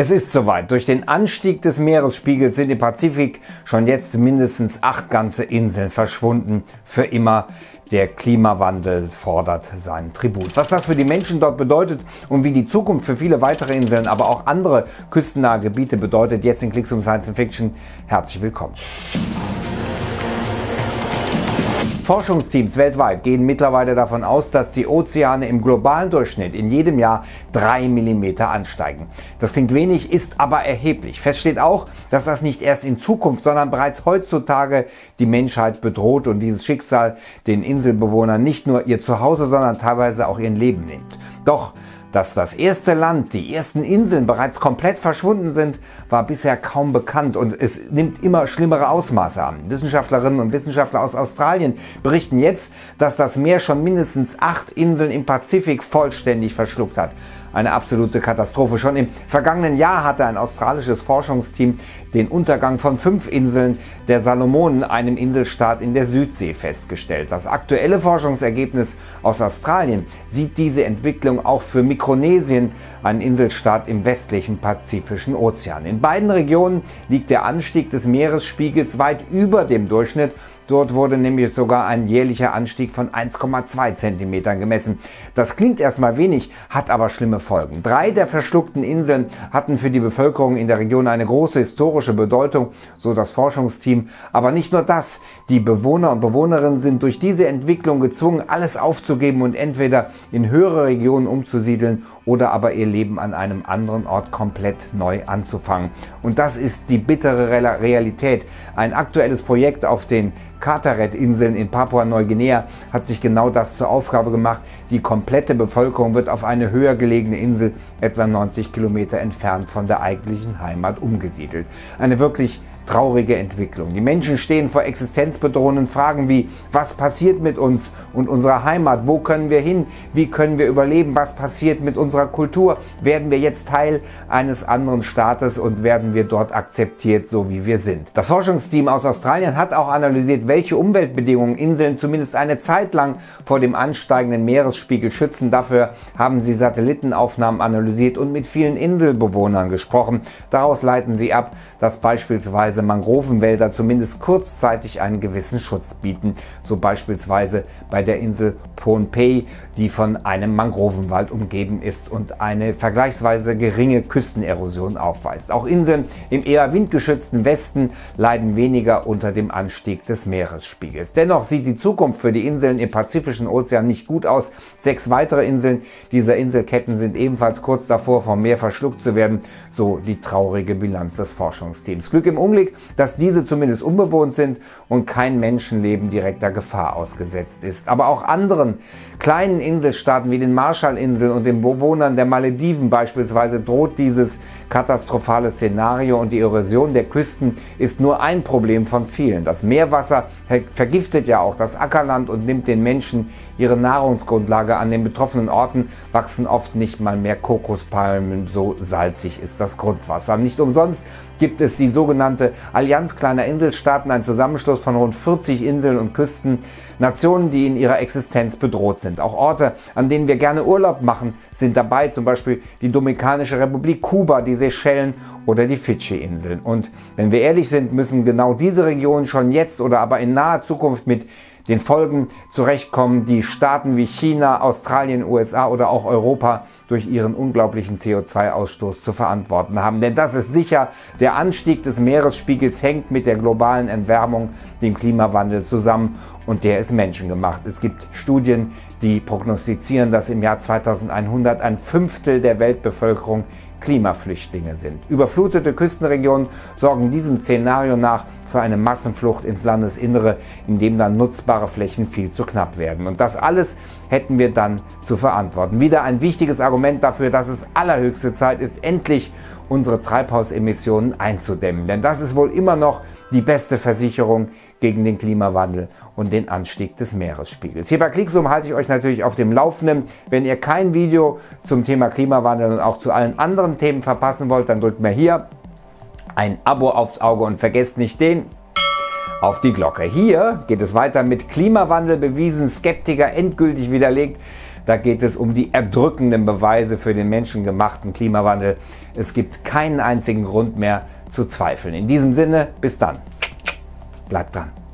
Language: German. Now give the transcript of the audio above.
Es ist soweit. Durch den Anstieg des Meeresspiegels sind im Pazifik schon jetzt mindestens 8 ganze Inseln verschwunden. Für immer. Der Klimawandel fordert seinen Tribut. Was das für die Menschen dort bedeutet und wie die Zukunft für viele weitere Inseln, aber auch andere küstennahe Gebiete bedeutet, jetzt in Klicks um Science Fiction. Herzlich willkommen. Forschungsteams weltweit gehen mittlerweile davon aus, dass die Ozeane im globalen Durchschnitt in jedem Jahr 3 mm ansteigen. Das klingt wenig, ist aber erheblich. Fest steht auch, dass das nicht erst in Zukunft, sondern bereits heutzutage die Menschheit bedroht und dieses Schicksal den Inselbewohnern nicht nur ihr Zuhause, sondern teilweise auch ihr Leben nimmt. Doch dass das erste Land, die ersten Inseln bereits komplett verschwunden sind, war bisher kaum bekannt und es nimmt immer schlimmere Ausmaße an. Wissenschaftlerinnen und Wissenschaftler aus Australien berichten jetzt, dass das Meer schon mindestens 8 Inseln im Pazifik vollständig verschluckt hat. Eine absolute Katastrophe. Schon im vergangenen Jahr hatte ein australisches Forschungsteam den Untergang von 5 Inseln der Salomonen, einem Inselstaat in der Südsee, festgestellt. Das aktuelle Forschungsergebnis aus Australien sieht diese Entwicklung auch für Mikronesien, einen Inselstaat im westlichen Pazifischen Ozean. In beiden Regionen liegt der Anstieg des Meeresspiegels weit über dem Durchschnitt. Dort wurde nämlich sogar ein jährlicher Anstieg von 1,2 cm gemessen. Das klingt erstmal wenig, hat aber schlimme Folgen. 3 der verschluckten Inseln hatten für die Bevölkerung in der Region eine große historische Bedeutung, so das Forschungsteam. Aber nicht nur das. Die Bewohner und Bewohnerinnen sind durch diese Entwicklung gezwungen, alles aufzugeben und entweder in höhere Regionen umzusiedeln oder aber ihr Leben an einem anderen Ort komplett neu anzufangen. Und das ist die bittere Realität. Ein aktuelles Projekt auf den Carteret-Inseln in Papua-Neuguinea hat sich genau das zur Aufgabe gemacht. Die komplette Bevölkerung wird auf eine höher gelegene Insel, etwa 90 Kilometer entfernt von der eigentlichen Heimat, umgesiedelt. Eine wirklich traurige Entwicklung. Die Menschen stehen vor existenzbedrohenden Fragen wie: Was passiert mit uns und unserer Heimat? Wo können wir hin? Wie können wir überleben? Was passiert mit unserer Kultur? Werden wir jetzt Teil eines anderen Staates und werden wir dort akzeptiert, so wie wir sind? Das Forschungsteam aus Australien hat auch analysiert, welche Umweltbedingungen Inseln zumindest eine Zeit lang vor dem ansteigenden Meeresspiegel schützen. Dafür haben sie Satellitenaufnahmen analysiert und mit vielen Inselbewohnern gesprochen. Daraus leiten sie ab, dass beispielsweise Mangrovenwälder zumindest kurzzeitig einen gewissen Schutz bieten, so beispielsweise bei der Insel Pohnpei, die von einem Mangrovenwald umgeben ist und eine vergleichsweise geringe Küstenerosion aufweist. Auch Inseln im eher windgeschützten Westen leiden weniger unter dem Anstieg des Meeresspiegels. Dennoch sieht die Zukunft für die Inseln im Pazifischen Ozean nicht gut aus. 6 weitere Inseln dieser Inselketten sind ebenfalls kurz davor, vom Meer verschluckt zu werden, so die traurige Bilanz des Forschungsteams. Glück im Unglück, dass diese zumindest unbewohnt sind und kein Menschenleben direkter Gefahr ausgesetzt ist. Aber auch anderen kleinen Inselstaaten wie den Marshallinseln und den Bewohnern der Malediven beispielsweise droht dieses katastrophale Szenario und die Erosion der Küsten ist nur ein Problem von vielen. Das Meerwasser vergiftet ja auch das Ackerland und nimmt den Menschen ihre Nahrungsgrundlage. An den betroffenen Orten wachsen oft nicht mal mehr Kokospalmen, so salzig ist das Grundwasser. Nicht umsonst gibt es die sogenannte Allianz kleiner Inselstaaten, ein Zusammenschluss von rund 40 Inseln und Küstennationen, die in ihrer Existenz bedroht sind. Auch Orte, an denen wir gerne Urlaub machen, sind dabei, zum Beispiel die Dominikanische Republik, Kuba, die Seychellen oder die Fidschi-Inseln. Und wenn wir ehrlich sind, müssen genau diese Regionen schon jetzt oder aber in naher Zukunft mit den Folgen zurechtkommen, die Staaten wie China, Australien, USA oder auch Europa durch ihren unglaublichen CO2-Ausstoß zu verantworten haben. Denn das ist sicher, der Anstieg des Meeresspiegels hängt mit der globalen Erwärmung, dem Klimawandel zusammen und der ist menschengemacht. Es gibt Studien, die prognostizieren, dass im Jahr 2100 ein 1/5 der Weltbevölkerung Klimaflüchtlinge sind. Überflutete Küstenregionen sorgen diesem Szenario nach für eine Massenflucht ins Landesinnere, in dem dann nutzbare Flächen viel zu knapp werden. Und das alles hätten wir dann zu verantworten. Wieder ein wichtiges Argument dafür, dass es allerhöchste Zeit ist, endlich unsere Treibhausemissionen einzudämmen. Denn das ist wohl immer noch die beste Versicherung gegen den Klimawandel und den Anstieg des Meeresspiegels. Hier bei Klicksum halte ich euch natürlich auf dem Laufenden. Wenn ihr kein Video zum Thema Klimawandel und auch zu allen anderen Themen verpassen wollt, dann drückt mir hier ein Abo aufs Auge und vergesst nicht den auf die Glocke. Hier geht es weiter mit Klimawandel bewiesen, Skeptiker endgültig widerlegt. Da geht es um die erdrückenden Beweise für den menschengemachten Klimawandel. Es gibt keinen einzigen Grund mehr zu zweifeln. In diesem Sinne, bis dann. Bleibt dran.